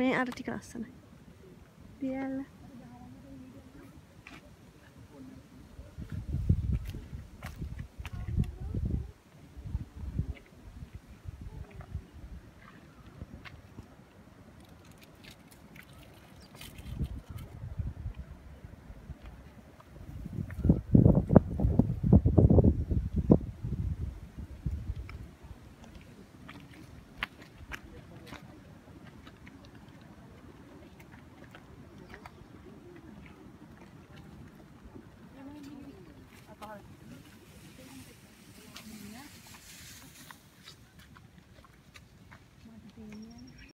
me artikelssani. Diğerler.